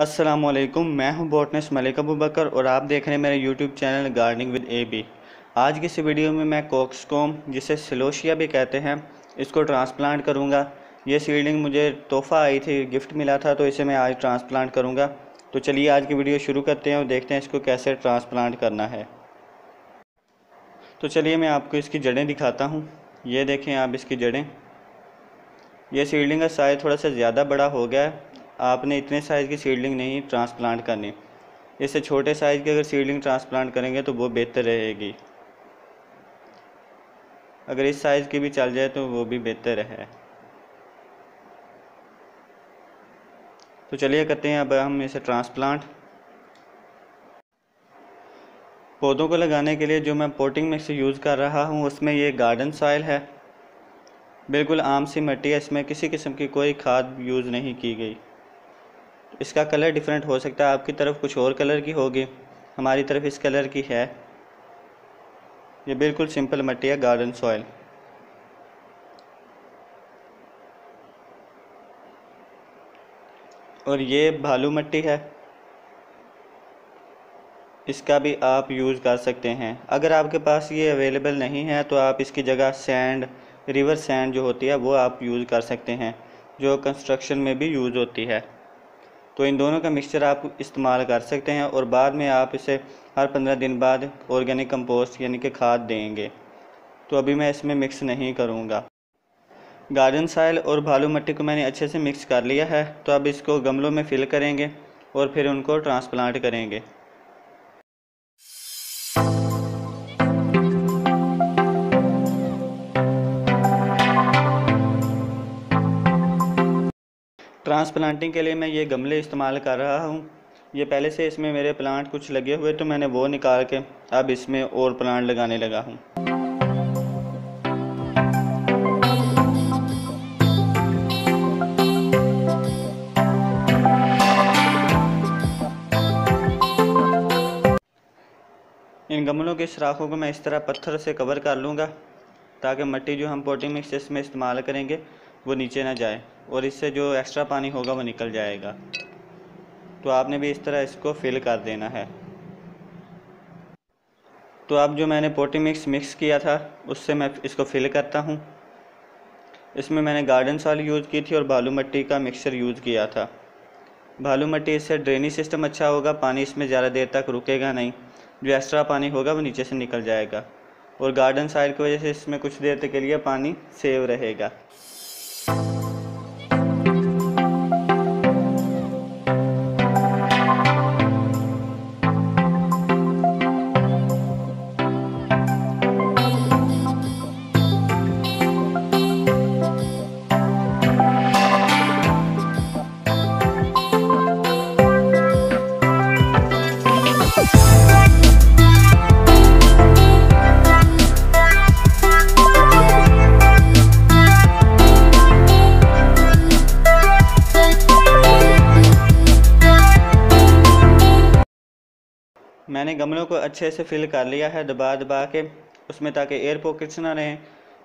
अस्सलामुअलैकुम, मैं हूं बॉटनिस्ट मलिक अबू बकर और आप देख रहे हैं मेरा YouTube channel gardening with AB. आज की इस वीडियो में मैं कॉक्सकॉम, जिसे सिलोशिया भी कहते हैं, इसको ट्रांसप्लांट करूंगा। ये सीडलिंग मुझे तोहफ़ा आई थी, गिफ्ट मिला था, तो इसे मैं आज ट्रांसप्लांट करूंगा। तो चलिए आज की वीडियो शुरू करते हैं और देखते हैं इसको कैसे ट्रांसप्लांट करना है। तो चलिए मैं आपको इसकी जड़ें दिखाता हूँ। ये देखें आप इसकी जड़ें। यह सीडलिंग का साइज़ थोड़ा सा ज़्यादा बड़ा हो गया है। आपने इतने साइज़ की सीडलिंग नहीं ट्रांसप्लांट करनी, इससे छोटे साइज़ की अगर सीडलिंग ट्रांसप्लांट करेंगे तो वो बेहतर रहेगी। अगर इस साइज़ की भी चल जाए तो वो भी बेहतर है। तो चलिए करते हैं अब हम इसे ट्रांसप्लांट। पौधों को लगाने के लिए जो मैं पोटिंग मिक्स यूज़ कर रहा हूँ, उसमें ये गार्डन सॉइल है, बिल्कुल आम सी मिट्टी है। इसमें किसी किस्म की कोई खाद यूज़ नहीं की गई। इसका कलर डिफरेंट हो सकता है, आपकी तरफ कुछ और कलर की होगी, हमारी तरफ इस कलर की है। ये बिल्कुल सिंपल मिट्टी है, गार्डन सॉइल। और ये भालू मिट्टी है, इसका भी आप यूज़ कर सकते हैं। अगर आपके पास ये अवेलेबल नहीं है तो आप इसकी जगह सैंड, रिवर सैंड जो होती है, वो आप यूज़ कर सकते हैं, जो कंस्ट्रक्शन में भी यूज़ होती है। तो इन दोनों का मिक्सचर आप इस्तेमाल कर सकते हैं और बाद में आप इसे हर 15 दिन बाद ऑर्गेनिक कंपोस्ट यानी कि खाद देंगे। तो अभी मैं इसमें मिक्स नहीं करूँगा। गार्डन सॉइल और बालू मिट्टी को मैंने अच्छे से मिक्स कर लिया है। तो अब इसको गमलों में फिल करेंगे और फिर उनको ट्रांसप्लांट करेंगे। ट्रांसप्लांटिंग के लिए मैं ये गमले इस्तेमाल कर रहा हूँ। ये पहले से इसमें मेरे प्लांट कुछ लगे हुए, तो मैंने वो निकाल के अब इसमें और प्लांट लगाने लगा हूँ। इन गमलों की सराखों को मैं इस तरह पत्थर से कवर कर लूँगा ताकि मिट्टी जो हम पोटिंग मिक्स में इस्तेमाल करेंगे वो नीचे ना जाए और इससे जो एक्स्ट्रा पानी होगा वो निकल जाएगा। तो आपने भी इस तरह इसको फिल कर देना है। तो अब जो मैंने पोटी मिक्स किया था उससे मैं इसको फिल करता हूँ। इसमें मैंने गार्डन सॉइल यूज़ की थी और बालू मिट्टी का मिक्सचर यूज़ किया था। बालू मिट्टी, इससे ड्रेनेज सिस्टम अच्छा होगा, पानी इसमें ज़्यादा देर तक रुकेगा नहीं, जो एक्स्ट्रा पानी होगा वो नीचे से निकल जाएगा। और गार्डन सॉइल की वजह से इसमें कुछ देर तक के लिए पानी सेव रहेगा। मैंने गमलों को अच्छे से फिल कर लिया है दबा के उसमें, ताकि एयर पॉकेट्स ना रहें।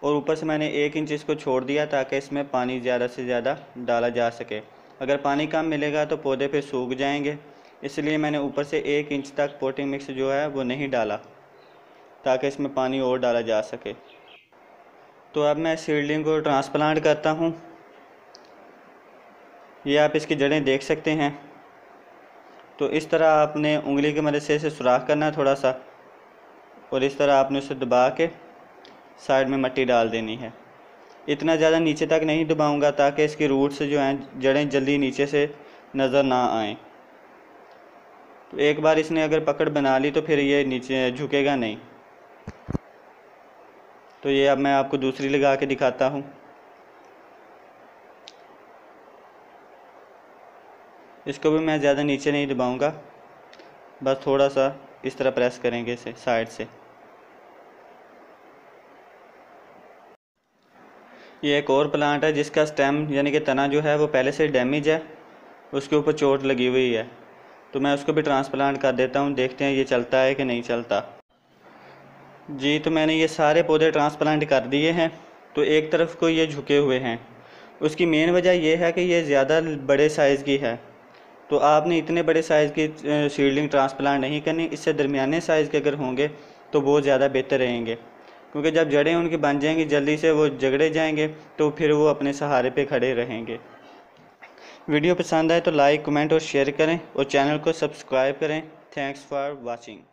और ऊपर से मैंने 1 इंच इसको छोड़ दिया ताकि इसमें पानी ज़्यादा से ज़्यादा डाला जा सके। अगर पानी कम मिलेगा तो पौधे फिर सूख जाएंगे, इसलिए मैंने ऊपर से 1 इंच तक पोटिंग मिक्स जो है वो नहीं डाला ताकि इसमें पानी और डाला जा सके। तो अब मैं सीडलिंग को ट्रांसप्लांट करता हूँ। ये आप इसकी जड़ें देख सकते हैं। तो इस तरह आपने उंगली की मदद से इसे सुराख करना है थोड़ा सा, और इस तरह आपने उसे दबा के साइड में मिट्टी डाल देनी है। इतना ज़्यादा नीचे तक नहीं दबाऊंगा ताकि इसकी रूट से जो हैं जड़ें जल्दी नीचे से नज़र ना आएं। तो एक बार इसने अगर पकड़ बना ली तो फिर ये नीचे झुकेगा नहीं। तो ये अब मैं आपको दूसरी लगा के दिखाता हूँ। इसको भी मैं ज़्यादा नीचे नहीं दबाऊंगा, बस थोड़ा सा इस तरह प्रेस करेंगे इसे साइड से। ये एक और प्लांट है जिसका स्टेम यानी कि तना जो है वो पहले से डैमेज है, उसके ऊपर चोट लगी हुई है। तो मैं उसको भी ट्रांसप्लांट कर देता हूँ, देखते हैं ये चलता है कि नहीं चलता। जी, तो मैंने ये सारे पौधे ट्रांसप्लांट कर दिए हैं। तो एक तरफ को ये झुके हुए हैं, उसकी मेन वजह यह है कि ये ज़्यादा बड़े साइज़ की है। तो आपने इतने बड़े साइज़ की सीडलिंग ट्रांसप्लांट नहीं करनी, इससे दरमियाने साइज़ के अगर होंगे तो बहुत ज़्यादा बेहतर रहेंगे, क्योंकि जब जड़ें उनकी बन जाएंगी जल्दी से वो जगड़े जाएंगे तो फिर वो अपने सहारे पे खड़े रहेंगे। वीडियो पसंद आए तो लाइक, कमेंट और शेयर करें और चैनल को सब्सक्राइब करें। Thanks for watching.